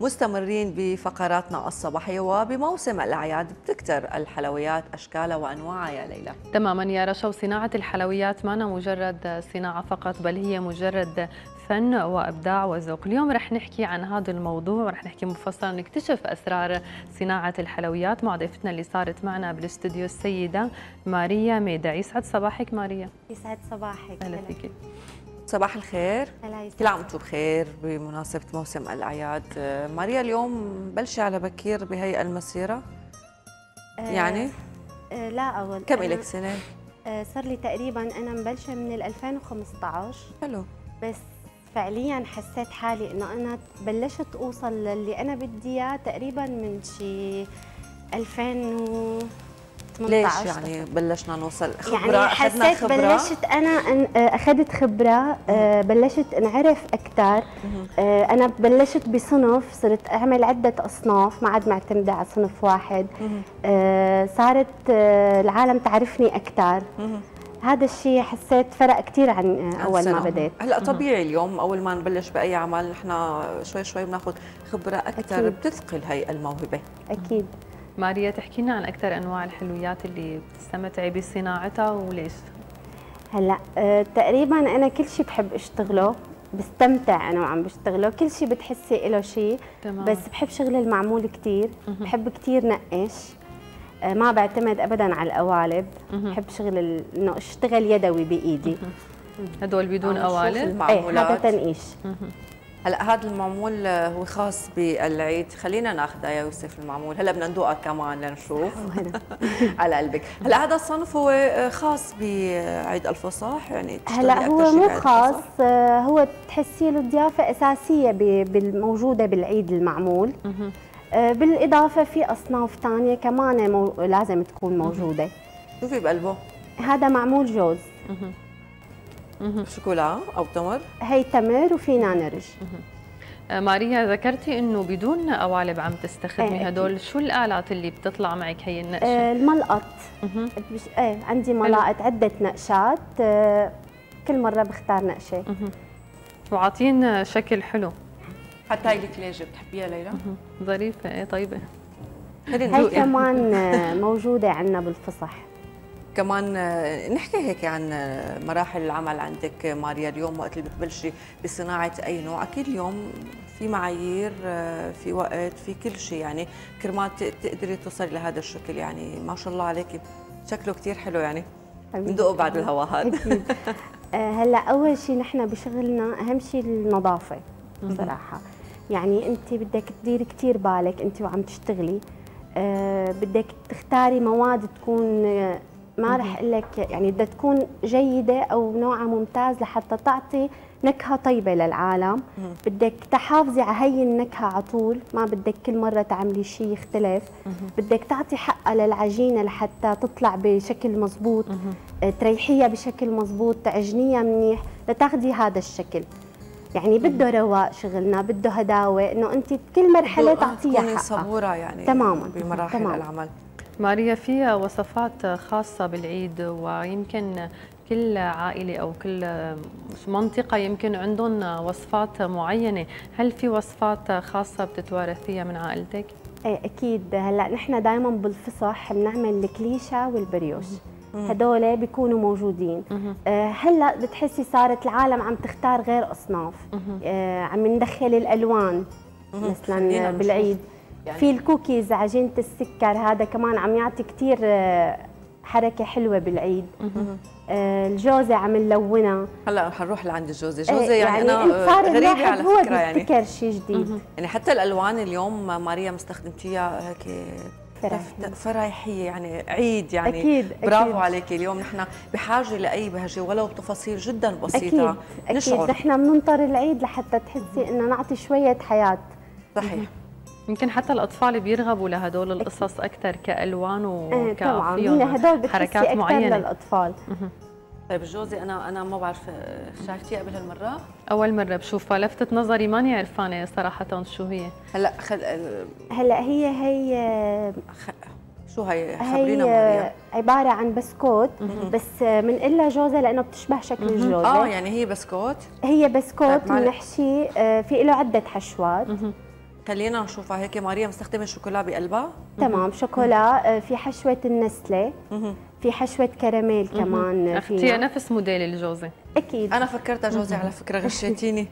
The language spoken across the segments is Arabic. مستمرين بفقراتنا الصباحية، وبموسم الأعياد بتكتر الحلويات أشكالها وأنواعها يا ليلى. تماما يا رشا، وصناعة الحلويات ما مجرد صناعة فقط، بل هي مجرد فن وإبداع وذوق. اليوم رح نحكي عن هذا الموضوع ورح نحكي مفصلا ونكتشف أسرار صناعة الحلويات مع ضيفتنا اللي صارت معنا بالاستوديو السيدة ماريا ميدع. يسعد صباحك ماريا. يسعد صباحك. أهلا فيكي. صباح الخير، كل عام وانتم بخير بمناسبة موسم الأعياد. ماريا اليوم بلشي على بكير بهي المسيرة؟ يعني؟ لا أول كم إلك سنة؟ صار لي تقريباً أنا مبلشة من 2015. حلو. بس فعلياً حسيت حالي إنه أنا بلشت أوصل للي أنا بدي إياه تقريباً من شي 2018. ليش يعني بلشنا نوصل؟ خبرة يعني حسيت خبرة؟ بلشت أنا أخذت خبرة، بلشت أنعرف أكثر. أنا بلشت بصنف، صرت أعمل عدة أصناف، ما عاد معتمدة على صنف واحد. صارت العالم تعرفني أكثر. هذا الشيء حسيت فرق كثير عن اول ما بديت. هلا طبيعي اليوم اول ما نبلش باي عمل نحن شوي شوي بناخذ خبره اكثر، بتثقل هي الموهبه. اكيد. ماريا تحكي لنا عن اكثر انواع الحلويات اللي بتستمتعي بصناعتها وليش؟ هلا تقريبا انا كل شيء بحب اشتغله، بستمتع انا وعم بشتغله، كل شيء بتحسي له شيء. بس بحب شغل المعمول كثير، بحب كثير نقش، ما بعتمد ابدا على القوالب، بحب شغل انه اشتغل يدوي بايدي. هدول بدون قوالب؟ ايه هذا تنقيش. هلا هذا المعمول هو خاص بالعيد، خلينا ناخذها يا يوسف المعمول، هلا بدنا ندوقها كمان لنشوف. على قلبك. هلا هذا الصنف هو خاص بعيد الفصح يعني؟ هلا هو مو خاص، هو تحسي له ضيافه اساسيه بالموجوده بالعيد المعمول. بالإضافة في أصناف تانية كمان لازم تكون موجودة. شو في بقلبه؟ هذا معمول جوز. شوكولا أو تمر؟ هي تمر وفي نانرج. ماريا ذكرتي إنه بدون قوالب عم تستخدمي هدول، شو الآلات اللي بتطلع معك هي النقشة؟ الملقط. عندي ملائط، عدة نقشات، كل مرة بختار نقشة. وعاطين شكل حلو. حتى هاي الكليجة بتحبيها ليلى؟ ظريفة. ايه طيبة. هاي كمان موجودة عندنا بالفصح. كمان نحكي هيك عن مراحل العمل عندك ماريا. اليوم وقت اللي بتبلشي بصناعة أي نوع، أكيد اليوم في معايير، في وقت، في كل شيء يعني كرمال تقدري توصلي لهذا الشكل. يعني ما شاء الله عليكي شكله كثير حلو يعني. ندوقه بعد الهواء هذا. هلا أول شيء نحن بشغلنا أهم شيء النظافة بصراحة. يعني انت بدك تديري كثير بالك انت وعم تشتغلي، بدك تختاري مواد تكون ما رح اقول لك يعني بدها تكون جيده او نوعها ممتاز لحتى تعطي نكهه طيبه للعالم. بدك تحافظي على هي النكهه على طول، ما بدك كل مره تعملي شيء يختلف. بدك تعطي حقها للعجينه لحتى تطلع بشكل مضبوط، تريحيها بشكل مضبوط، تعجنيها منيح لتاخذي هذا الشكل. يعني بده رواق شغلنا، بده هداوه، انه انت بكل مرحله تعطيها حقها. صبوره يعني. تماما. بمراحل العمل. ماريا فيها وصفات خاصه بالعيد، ويمكن كل عائله او كل منطقه يمكن عندهم وصفات معينه، هل في وصفات خاصه بتتوارثيها من عائلتك؟ ايه اكيد. هلا نحن دائما بالفصح بنعمل الكليشه والبريوش. هدول بيكونوا موجودين. هلا بتحسي صارت العالم عم تختار غير اصناف، عم ندخل الالوان مثلا بالعيد يعني. في الكوكيز، عجينه السكر، هذا كمان عم يعطي كثير حركه حلوه بالعيد. الجوزه عم نلونها. هلا رح نروح لعند الجوزه. جوزه يعني انا غريبه على فكره يعني، بيبتكر شيء جديد يعني. حتى الالوان اليوم ماريا مستخدمتيها هيك فرايحية يعني عيد يعني. أكيد. برافو عليكي. اليوم نحن بحاجة لأي بهجة ولو بتفاصيل جدا بسيطة. أكيد. نشعر نحن بننطر العيد لحتى تحسي إنه نعطي شوية حياة. صحيح. يمكن حتى الأطفال بيرغبوا لهدول القصص أكثر كألوان وكفيهم حركات معينة للأطفال. طيب جوزي أنا ما بعرف، شايفتيها قبل هالمرة؟ أول مرة بشوفها، لفتت نظري، ماني عرفانة صراحة شو هي. هلا هلا هي شو هي؟ خبرينا ماريا. عبارة عن بسكوت، بس بنقلها جوزة لأنه بتشبه شكل الجوزة. يعني هي بسكوت؟ هي بسكوت بنحشي، في له عدة حشوات. خلينا نشوفها هيك. ماريا مستخدمه الشوكولا بقلبها. تمام، شوكولا، في حشوه النسله، في حشوه كراميل كمان. اختي نفس موديل الجوزي اكيد. انا فكرتها جوزي على فكره، غشيتيني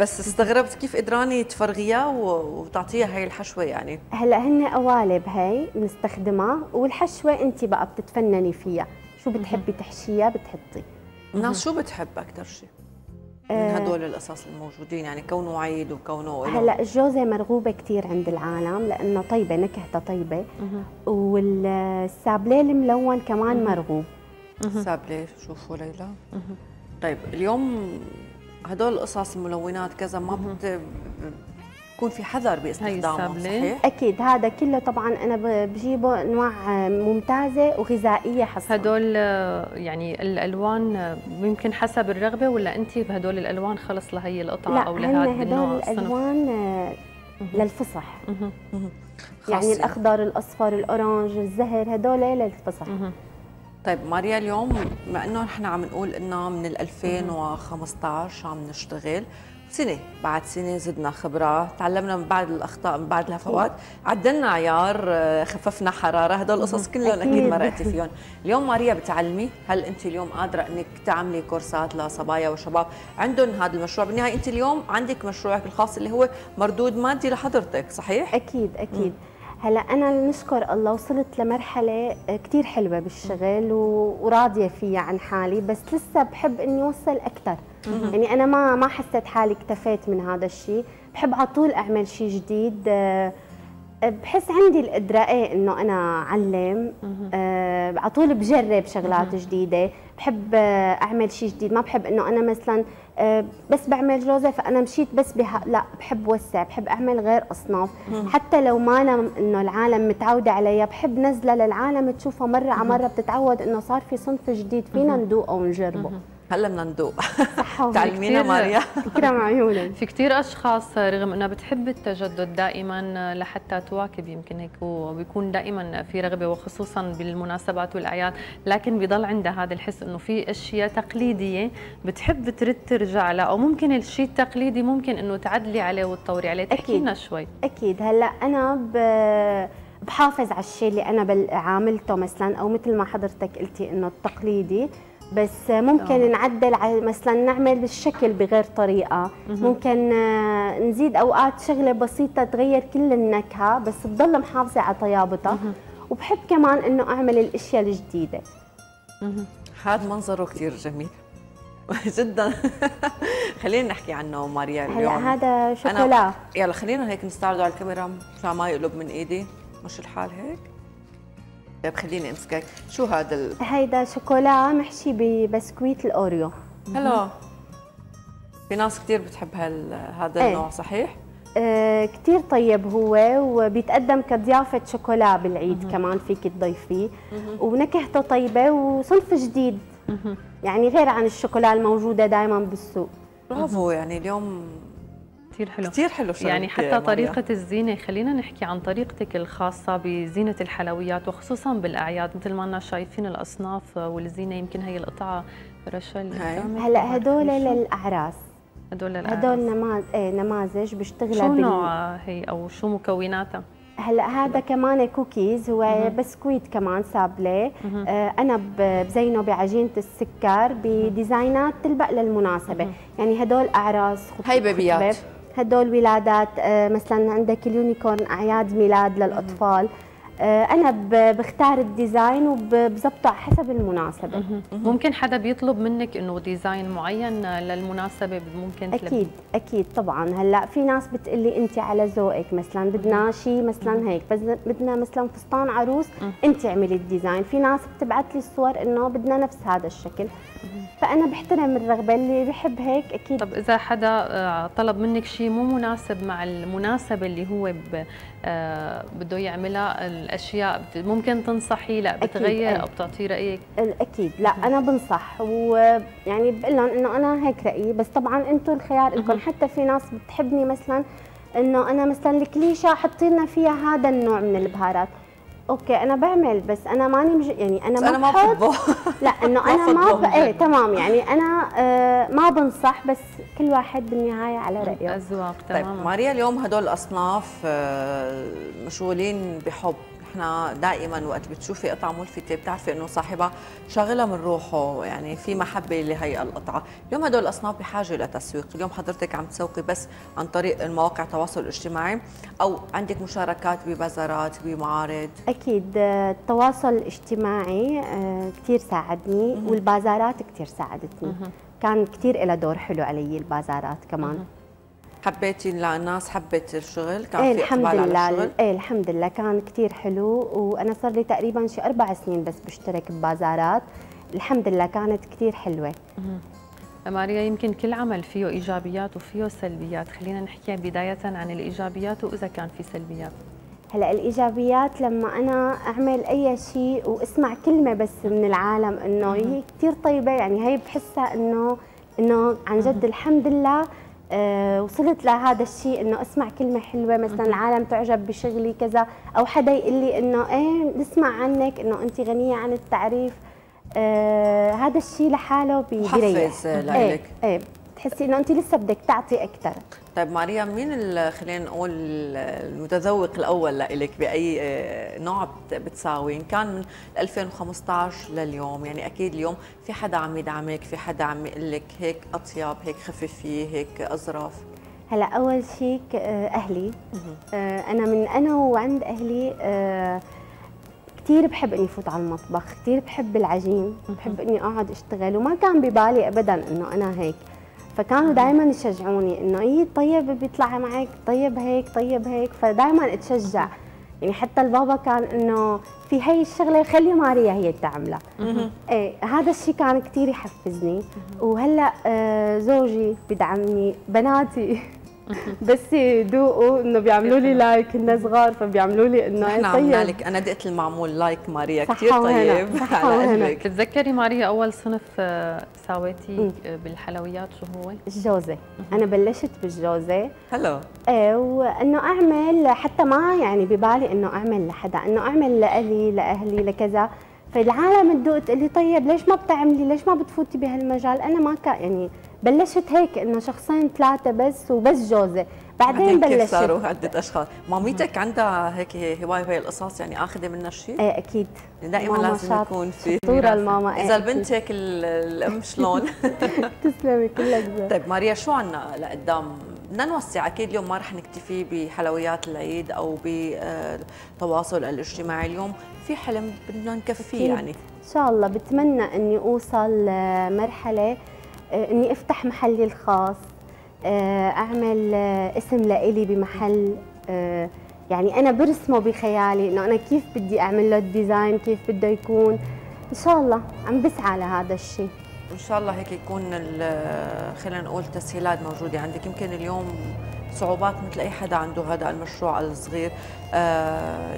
بس استغربت كيف قدراني تفرغيها وتعطيها هي الحشوه يعني. هلا هن قوالب هي بنستخدمها، والحشوه انت بقى بتتفنني فيها، شو بتحبي تحشيها بتحطي. الناس شو بتحب اكثر شيء من هدول القصص الموجودين يعني، كونه عيد وكونه هلا الجوزة مرغوبة كثير عند العالم لأنه طيبة، نكهتها طيبة. والسابليه الملون كمان مرغوب. السابليه شوفوا ليلى. طيب اليوم هدول القصص الملونات كذا ما بيكون في حذر باستخدامها صحيح؟ أكيد، هذا كله طبعا أنا بجيبه أنواع ممتازة وغذائية حصلاً. هدول يعني الألوان يمكن حسب الرغبة، ولا أنت بهدول الألوان خلص لهي القطعة لا أو لهذا النوع؟ لا، هدول الألوان للفصح يعني الأخضر، الأصفر، الأورانج، الزهر، هدول للفصح. طيب ماريا، اليوم مع أنه نحن عم نقول أنه من 2015 عم نشتغل، سنة بعد سنة زدنا خبرة، تعلمنا من بعد الأخطاء، من بعد الهفوات، عدلنا عيار، خففنا حرارة، هدول القصص كلهم أكيد مرقتي فيهم. اليوم ماريا بتعلمي، هل أنت اليوم قادرة أنك تعملي كورسات لصبايا وشباب عندهم هذا المشروع؟ بالنهاية أنت اليوم عندك مشروعك الخاص اللي هو مردود مادي لحضرتك صحيح؟ أكيد أكيد. هلا أنا نشكر الله وصلت لمرحلة كتير حلوة بالشغل وراضية فيها عن حالي، بس لسه بحب إني أوصل أكثر. يعني أنا ما حسيت حالي اكتفيت من هذا الشيء، بحب على طول أعمل شيء جديد، بحس عندي القدرة إنه أنا أعلم، على طول بجرب شغلات جديدة، بحب أعمل شيء جديد، ما بحب إنه أنا مثلا بس بعمل جوزة فأنا مشيت بس بها، لا بحب وسع، بحب أعمل غير أصناف، حتى لو ما أنا إنه العالم متعودة عليها بحب نزلة للعالم تشوفها مرة على مرة، بتتعود إنه صار في صنف جديد فينا ندوقه ونجربه. هلا بدنا ندوق. تعلمينا ماريا. تكرم عيونك. في كثير اشخاص رغم انها بتحب التجدد دائما لحتى تواكب يمكن هيك، وبيكون دائما في رغبه وخصوصا بالمناسبات والاعياد، لكن بيضل عندها هذا الحس انه في اشياء تقليديه بتحب ترد ترجع لها، او ممكن الشيء التقليدي ممكن انه تعدلي عليه وتطوري عليه. تحكي لنا شوي. اكيد هلا انا بحافظ على الشيء اللي انا عاملته مثلا، او مثل ما حضرتك قلتي انه التقليدي، بس ممكن نعدل على مثلا، نعمل بالشكل بغير طريقه، ممكن نزيد اوقات شغله بسيطه تغير كل النكهه بس تضل محافظه على طيابتها، وبحب كمان انه اعمل الاشياء الجديده. هذا منظره كثير جميل جدا. خلينا نحكي عنه ماريا اليوم. هلا هذا شوكولا، يلا خلينا هيك نستعرضه على الكاميرا مشان ما يقلب من ايدي، مش الحال هيك. طيب خليني امسكك، شو هذا هيدا شوكولا محشي ببسكويت الاوريو. هلا في ناس كثير بتحب هذا النوع صحيح؟ كثير طيب هو، وبيتقدم كضيافه شوكولا بالعيد كمان فيك تضيفيه، ونكهته طيبه وصنف جديد يعني غير عن الشوكولا الموجوده دائما بالسوق. برافو، يعني اليوم كثير حلو، كثير حلو يعني حتى ماريا. طريقة الزينة، خلينا نحكي عن طريقتك الخاصة بزينة الحلويات وخصوصا بالأعياد، مثل ما أنا شايفين الأصناف والزينة، يمكن هي القطعة رشل. هلا هدول للأعراس، هدول نماذج بشتغلها. شو نوعها هي أو شو مكوناتها؟ هلا هذا كمان كوكيز، هو بسكويت كمان سابلي، انا بزينه بعجينه السكر بديزاينات تلبق للمناسبة، يعني هدول أعراس، هي بيبيات، هدول ولادات، مثلا عندك اليونيكورن، اعياد ميلاد للاطفال، انا بختار الديزاين وبظبطه حسب المناسبه. ممكن حدا بيطلب منك انه ديزاين معين للمناسبه ممكن تلبي؟ اكيد اكيد طبعا. هلا في ناس بتقول لي انت على ذوقك، مثلا بدنا شيء مثلا هيك، بس بدنا مثلا فستان عروس انت اعملي الديزاين، في ناس بتبعث لي الصور انه بدنا نفس هذا الشكل، فانا بحترم الرغبه اللي بحب هيك اكيد. طب اذا حدا طلب منك شيء مو مناسب مع المناسبه اللي هو بده يعملها، الاشياء ممكن تنصحي؟ لا بتغير أكيد. او بتعطي رايك؟ اكيد لا انا بنصح، ويعني بقول لهم انه انا هيك رايي، بس طبعا انتم الخيار لكم. حتى في ناس بتحبني مثلا انه انا مثلا الكليشه حطي لنا فيها هذا النوع من البهارات، اوكي انا بعمل، بس انا ماني يعني انا ما بحط لا انه انا ما ب... ايه تمام، يعني انا ما بنصح، بس كل واحد بالنهايه على رايه. اذواق تمام. طيب ماريا، اليوم هدول الاصناف مشغولين بحب، احنا دائما وقت بتشوفي قطعه ملفته بتعرفي انه صاحبها شاغلها من روحه، يعني في محبه لهي القطعه. اليوم هدول الاصناف بحاجه لتسويق، اليوم حضرتك عم تسوقي بس عن طريق المواقع التواصل الاجتماعي او عندك مشاركات ببازارات بمعارض؟ اكيد التواصل الاجتماعي كثير ساعدني والبازارات كثير ساعدتني، كان كثير لها دور حلو علي البازارات كمان. حبيتي الناس، حبيت الشغل، كان في اقبال على الشغل؟ ايه الحمد لله كان كثير حلو، وانا صار لي تقريبا شي 4 سنين بس بشترك ببازارات، الحمد لله كانت كثير حلوه. ماريا، يمكن كل عمل فيه ايجابيات وفيه سلبيات، خلينا نحكي بدايه عن الايجابيات واذا كان في سلبيات. هلا الايجابيات لما انا اعمل اي شيء واسمع كلمه بس من العالم انه هي كثير طيبه، يعني هي بحسها انه عن جد الحمد لله وصلت لهذا الشيء، انه اسمع كلمه حلوه مثلا العالم تعجب بشغلي كذا، او حدا يقول لي انه ايه نسمع عنك انه انت غنيه عن التعريف، هذا الشيء لحاله بيريح، حفز لك ايه بتحسي انه انت لسه بدك تعطي اكثر. طيب ماريا، مين خلينا نقول المتذوق الاول لك باي نوع بتساوي، ان كان من 2015 لليوم؟ يعني اكيد اليوم في حدا عم يدعمك، في حدا عم يقول لك هيك اطيب، هيك خففيه، هيك اظرف. هلا اول شيء اهلي، انا من وعند اهلي كثير بحب اني فوت على المطبخ، كثير بحب العجين، بحب اني اقعد اشتغل، وما كان ببالي ابدا انه انا هيك، فكانوا دائما يشجعوني انه ايه طيب بيطلع معك، طيب هيك، طيب هيك، فدائما اتشجع. يعني حتى البابا كان انه في هي الشغله خلي ماريا هي تعملها. ايه هذا الشيء كان كثير يحفزني. وهلا زوجي بدعمني، بناتي بس يذوقوا انه بيعملوا لي لايك، هن صغار فبيعملوا لي انه انا طيب. عملنا لك انا دقت المعمول لايك ماريا كثير طيب على قلبك. بتتذكري ماريا اول صنف ساويتي بالحلويات شو هو؟ الجوزه، انا بلشت بالجوزه. هلا ايه، وانه اعمل حتى ما يعني ببالي انه اعمل لحدا، انه اعمل لالي لاهلي لكذا، فالعالم تذوق تقول لي طيب ليش ما بتعملي؟ ليش ما بتفوتي بهالمجال؟ انا ما كان يعني بلشت هيك انه شخصين 3 بس وبس جوزه، بعدين بلشت صاروا عده اشخاص. ماميتك عندها هيك هوايه بهي القصص، يعني اخذه منها شيء؟ ايه اكيد دائما لازم يكون في صوره الماما. اذا البنت هيك الام شلون؟ تسلمي كلك. طيب ماريا، شو عنا لقدام؟ بدنا نوسع اكيد، اليوم ما رح نكتفي بحلويات العيد او بالتواصل الاجتماعي، اليوم في حلم بدنا نكفيه يعني. ان شاء الله بتمنى اني اوصل مرحله اني افتح محلي الخاص، اعمل اسم لإلي بمحل، يعني انا برسمه بخيالي انه انا كيف بدي اعمل له الديزاين، كيف بده يكون، ان شاء الله عم بسعى لهذا الشيء. ان شاء الله هيك يكون خلينا نقول تسهيلات موجوده عندك. يمكن اليوم صعوبات مثل اي حدا عنده هذا المشروع الصغير،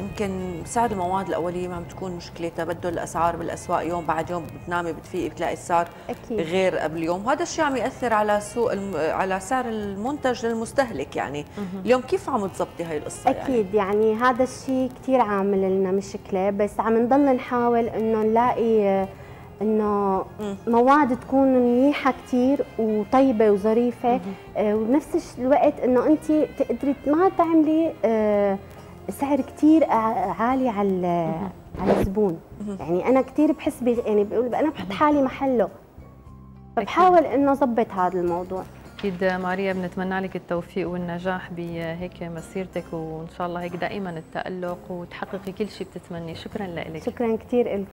يمكن سعر المواد الاوليه ما عم تكون مشكله، تبدل الاسعار بالاسواق، يوم بعد يوم بتنامي بتفيقي بتلاقي السعر أكيد غير قبل يوم، هذا الشيء عم ياثر على سوق على سعر المنتج للمستهلك يعني. اليوم كيف عم تظبطي هي القصه؟ اكيد يعني هذا الشيء كثير عامل لنا مشكله، بس عم نضل نحاول انه نلاقي انه مواد تكون منيحه كثير وطيبه وظريفه، وبنفس الوقت انه انت تقدري ما تعملي سعر كثير عالي على الزبون. يعني انا كثير بحس يعني بقول انا بحط حالي محله، فبحاول انه اظبط هذا الموضوع. اكيد ماريا، بنتمنى لك التوفيق والنجاح بهيك مسيرتك، وان شاء الله هيك دائما التألق وتحققي كل شيء بتتمني. شكرا لك. شكرا كثير لك.